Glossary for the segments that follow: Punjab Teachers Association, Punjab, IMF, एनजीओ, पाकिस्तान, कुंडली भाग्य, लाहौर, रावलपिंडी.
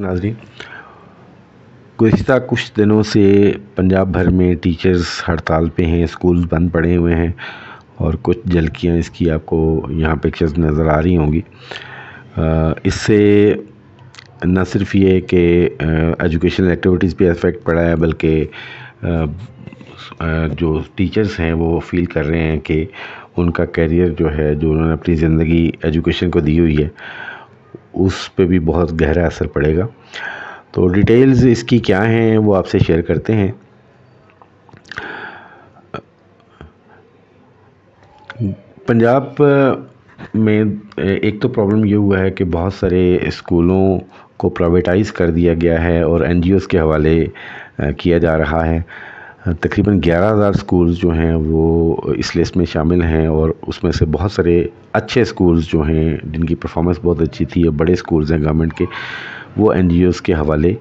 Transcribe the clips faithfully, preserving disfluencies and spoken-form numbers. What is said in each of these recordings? नाज़रीन, गुज़िश्ता कुछ दिनों से पंजाब भर में टीचर्स हड़ताल पे हैं, स्कूल बंद पड़े हुए हैं और कुछ झलकियाँ इसकी आपको यहाँ पिक्चर्स नज़र आ रही होंगी। इससे न सिर्फ ये कि एजुकेशनल एक्टिविटीज़ पे इफेक्ट पड़ा है, बल्कि जो टीचर्स हैं वो फील कर रहे हैं कि उनका कैरियर जो है, जो उन्होंने अपनी ज़िंदगी एजुकेशन को दी हुई है, उस पे भी बहुत गहरा असर पड़ेगा। तो डिटेल्स इसकी क्या हैं वो आपसे शेयर करते हैं। पंजाब में एक तो प्रॉब्लम ये हुआ है कि बहुत सारे स्कूलों को प्राइवेटाइज़ कर दिया गया है और एनजीओज़ के हवाले किया जा रहा है। तकरीबन ग्यारह हज़ार स्कूल्स जो हैं वो इस लिस्ट में शामिल हैं और उसमें से बहुत सारे अच्छे स्कूल्स जो हैं जिनकी परफॉर्मेंस बहुत अच्छी थी, ये बड़े स्कूल्स हैं गवर्नमेंट के, वो एनजीओज़ के हवाले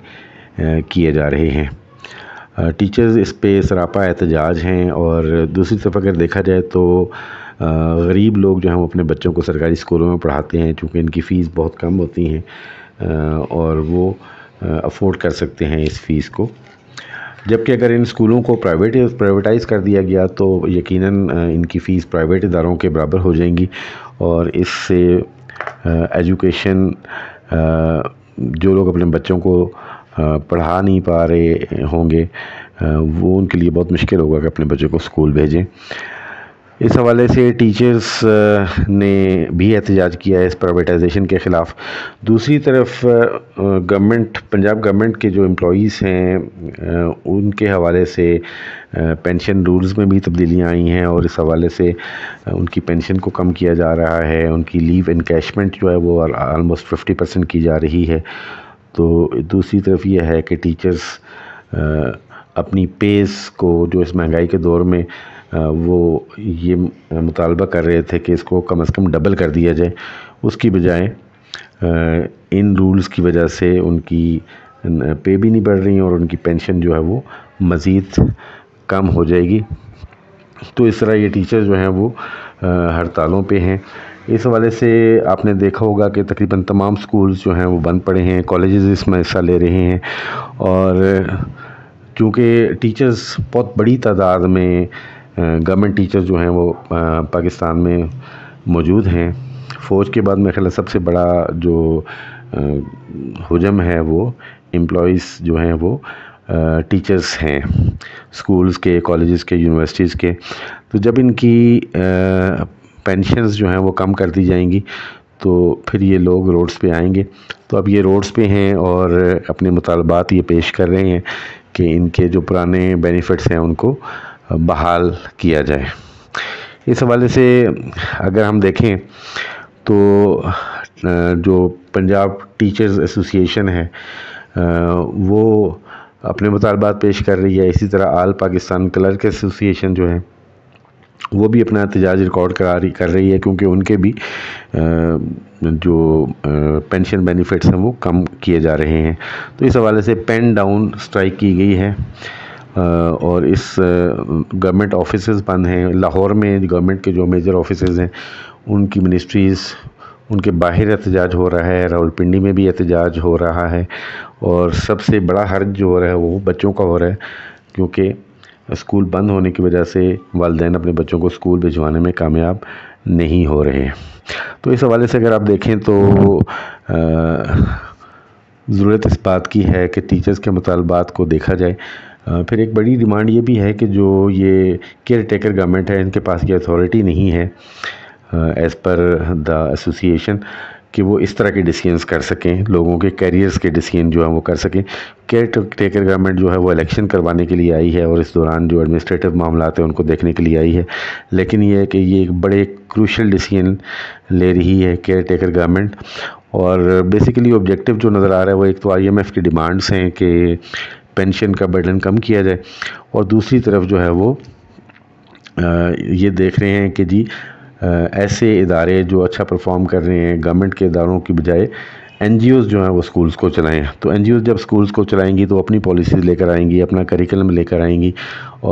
किए जा रहे हैं। टीचर्स इस पे सरापा एहतजाज हैं। और दूसरी तरफ अगर देखा जाए तो गरीब लोग जो हैं वो अपने बच्चों को सरकारी स्कूलों में पढ़ाते हैं, चूँकि इनकी फ़ीस बहुत कम होती हैं और वो अफोर्ड कर सकते हैं इस फ़ीस को। जबकि अगर इन स्कूलों को प्राइवेट प्राइवेटाइज़ कर दिया गया तो यकीनन इनकी फ़ीस प्राइवेट इदारों के बराबर हो जाएंगी और इससे एजुकेशन, जो लोग अपने बच्चों को पढ़ा नहीं पा रहे होंगे वो उनके लिए बहुत मुश्किल होगा कि अपने बच्चों को स्कूल भेजें। इस हवाले से टीचर्स ने भी एहतजाज किया है इस प्राइवेटाइजेशन के ख़िलाफ़। दूसरी तरफ गवर्नमेंट, पंजाब गवर्नमेंट के जो एम्प्लॉइज़ हैं उनके हवाले से पेंशन रूल्स में भी तब्दीलियां आई हैं और इस हवाले से उनकी पेंशन को कम किया जा रहा है। उनकी लीव इनकैशमेंट जो है वो आलमोस्ट फिफ्टी परसेंट की जा रही है। तो दूसरी तरफ यह है कि टीचर्स अपनी पेस को, जो इस महंगाई के दौर में वो ये मुतालबा कर रहे थे कि इसको कम से कम डबल कर दिया जाए, उसकी बजाय इन रूल्स की वजह से उनकी पे भी नहीं बढ़ रही और उनकी पेंशन जो है वो मज़ीद कम हो जाएगी। तो इस तरह ये टीचर जो हैं वो हड़तालों पे हैं। इस हवाले से आपने देखा होगा कि तकरीबन तमाम स्कूल्स जो हैं वो बंद पड़े हैं, कॉलेजेस इसमें हिस्सा ले रहे हैं और चूँकि टीचर्स बहुत बड़ी तादाद में गवर्नमेंट टीचर्स जो हैं वो पाकिस्तान में मौजूद हैं। फ़ौज के बाद मेरे ख्याल सबसे बड़ा जो हुजम है वो एम्प्लॉइज़ जो हैं वो टीचर्स हैं, स्कूल्स के, कॉलेजेस के, यूनिवर्सिटीज़ के। तो जब इनकी पेंशन्स जो हैं वो कम कर दी जाएंगी तो फिर ये लोग रोड्स पे आएंगे। तो अब ये रोड्स पे हैं और अपने मुतालबात ये पेश कर रहे हैं कि इनके जो पुराने बेनिफिट्स हैं उनको बहाल किया जाए। इस हवाले से अगर हम देखें तो जो पंजाब टीचर्स एसोसिएशन है वो अपने मुतालबात पेश कर रही है। इसी तरह आल पाकिस्तान क्लर्क एसोसिएशन जो है वो भी अपना एहतजाज रिकॉर्ड करा रही कर रही है, क्योंकि उनके भी जो पेंशन बेनिफिट्स हैं वो कम किए जा रहे हैं। तो इस हवाले से पेन डाउन स्ट्राइक की गई है और इस गवर्नमेंट ऑफिसेज़ बंद हैं। लाहौर में गवर्नमेंट के जो मेजर ऑफिसेज़ हैं उनकी मिनिस्ट्रीज़, उनके बाहर एहतजाज हो रहा है, रावलपिंडी में भी एहतजाज हो रहा है और सबसे बड़ा हर्ज जो हो रहा है वो बच्चों का हो रहा है, क्योंकि स्कूल बंद होने की वजह से वालिदैन अपने बच्चों को स्कूल भिजवाने में कामयाब नहीं हो रहे हैं। तो इस हवाले से अगर आप देखें तो ज़रूरत इस बात की है कि टीचर्स के मुतालबात को देखा जाए। फिर एक बड़ी डिमांड ये भी है कि जो ये केयर टेकर गवर्नमेंट है, इनके पास ये अथॉरिटी नहीं है एज़ पर द एसोसिएशन कि वो इस तरह के डिसीजंस कर सकें, लोगों के कैरियर्स के डिसीजन जो है वो कर सकें। केयर टेकर गवर्नमेंट जो है वो इलेक्शन करवाने के लिए आई है और इस दौरान जो एडमिनिस्ट्रेटिव मामला है उनको देखने के लिए आई है, लेकिन ये है कि ये एक बड़े क्रूशल डिसीजन ले रही है केयर टेकर गवर्नमेंट। और बेसिकली ऑब्जेक्टिव जो नज़र आ रहा है वो एक तो आई एम एफ़ की डिमांड्स हैं कि पेंशन का बर्डन कम किया जाए और दूसरी तरफ जो है वो ये देख रहे हैं कि जी ऐसे इदारे जो अच्छा परफॉर्म कर रहे हैं गवर्नमेंट के इदारों की बजाय एनजीओज़ जो हैं वो स्कूल्स को चलाएं। तो एनजीओज़ जब स्कूल्स को चलाएंगी तो अपनी पॉलिसीज़ लेकर आएंगी, अपना करिकुलम लेकर आएंगी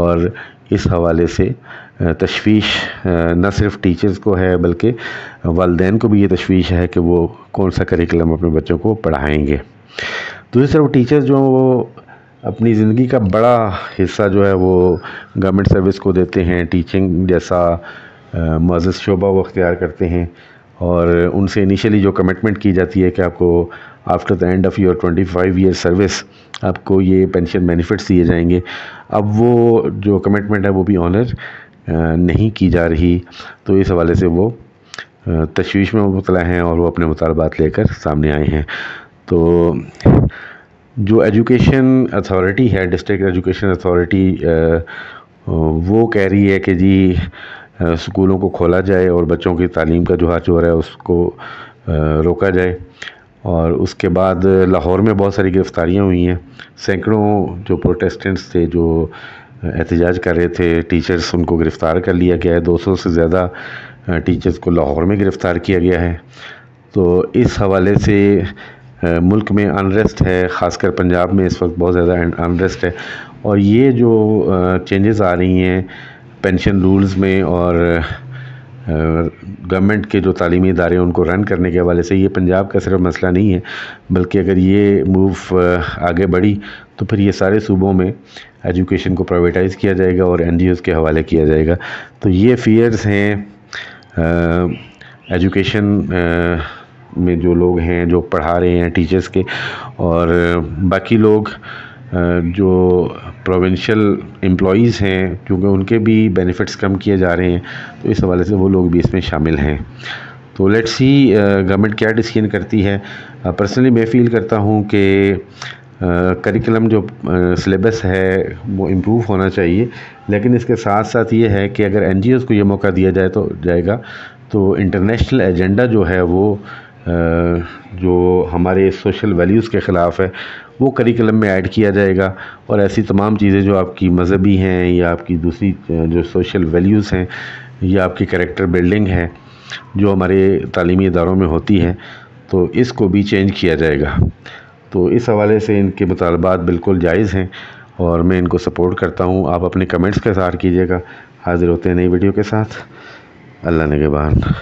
और इस हवाले से तशवीश न सिर्फ टीचर्स को है बल्कि वालिदैन को भी ये तशवीश है कि वो कौन सा करिकुलम अपने बच्चों को पढ़ाएँगे। दूसरी तरफ टीचर्स जो वो अपनी ज़िंदगी का बड़ा हिस्सा जो है वो गवर्नमेंट सर्विस को देते हैं, टीचिंग जैसा मुअज़्ज़िज़ शोबा वो अख्तियार करते हैं और उनसे इनिशियली जो कमिटमेंट की जाती है कि आपको after the end of your twenty five year service आपको ये पेंशन बेनिफिट्स दिए जाएंगे। अब वो जो कमिटमेंट है वो भी ऑनर नहीं की जा रही, तो इस हवाले से वो तशवीश में मुबतला हैं और वो अपने मुतालबात लेकर सामने आए हैं। तो जो एजुकेशन अथॉरिटी है, डिस्ट्रिक्ट एजुकेशन अथॉरिटी, वो कह रही है कि जी स्कूलों को खोला जाए और बच्चों की तालीम का जो हाथ हो रहा है उसको रोका जाए। और उसके बाद लाहौर में बहुत सारी गिरफ़्तारियाँ हुई हैं, सैकड़ों जो प्रोटेस्टेंट्स थे जो एहतजाज कर रहे थे टीचर्स, उनको गिरफ़्तार कर लिया गया है। दो सौ से ज़्यादा टीचर्स को लाहौर में गिरफ़्तार किया गया है। तो इस हवाले से मुल्क में अनरेस्ट है, ख़ासकर पंजाब में इस वक्त बहुत ज़्यादा अनरेस्ट है। और ये जो चेंजेस आ रही हैं पेंशन रूल्स में और गवर्नमेंट के जो तालीमी इदारे उनको रन करने के हवाले से, ये पंजाब का सिर्फ मसला नहीं है, बल्कि अगर ये मूव आगे बढ़ी तो फिर ये सारे सूबों में एजुकेशन को प्राइवेटाइज़ किया जाएगा और एन जी ओज़ के हवाले किया जाएगा। तो ये फियर्स हैं एजुकेशन में जो लोग हैं जो पढ़ा रहे हैं टीचर्स के, और बाकी लोग जो प्रोविंशियल एम्प्लॉइज़ हैं क्योंकि उनके भी बेनिफिट्स कम किए जा रहे हैं, तो इस हवाले से वो लोग भी इसमें शामिल हैं। तो लेट्स सी गवर्नमेंट क्या डिसीजन करती है। पर्सनली मैं फ़ील करता हूँ कि करिकुलम जो सिलेबस है वो इम्प्रूव होना चाहिए, लेकिन इसके साथ साथ ये है कि अगर एन जी ओज़ को ये मौका दिया जाए तो जाएगा तो इंटरनेशनल एजेंडा जो है वो जो हमारे सोशल वैल्यूज़ के ख़िलाफ़ है वो करिकुलम में ऐड किया जाएगा। और ऐसी तमाम चीज़ें जो आपकी मजहबी हैं या आपकी दूसरी जो सोशल वैल्यूज़ हैं या आपकी कैरेक्टर बिल्डिंग है जो हमारे तालीमी इदारों में होती है, तो इसको भी चेंज किया जाएगा। तो इस हवाले से इनके मुतालबात बिल्कुल जायज़ हैं और मैं इनको सपोर्ट करता हूँ। आप अपने कमेंट्स का इज़हार कीजिएगा। हाज़िर होते हैं नई वीडियो के साथ। अल्लाह निगहबान।